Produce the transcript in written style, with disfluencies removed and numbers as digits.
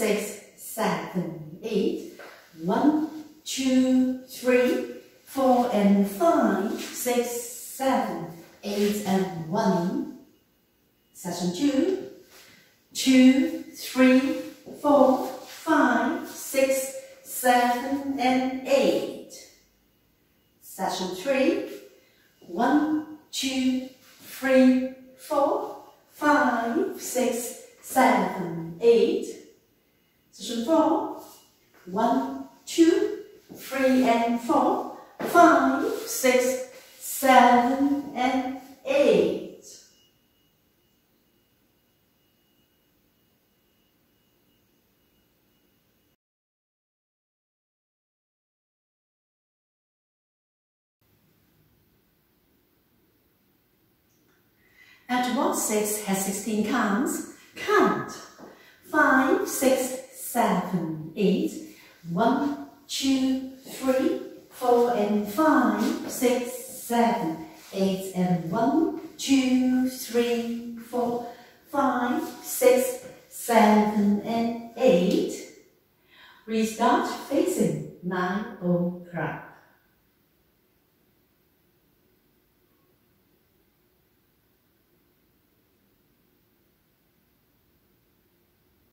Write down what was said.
6, 7, 8. 1, 2, 3, 4 and 5, 6, 7, 8 and 1. Session 2. 2, 3, 4, 5, 6, 7 and 8. Session 3. 1, 2, 3, 4, 5, 6, 7, 8. Session 4. 1, 2, 3 and 4, 5, 6, 7 and 8. At what 6 has 16 counts? Count 5, 6, 7, 8, 1, 2, 3, 4 and 5, 6, 7, 8 and 1, 2, 3, 4, 5, 6, 7 and 8. Restart facing 9 o'clock.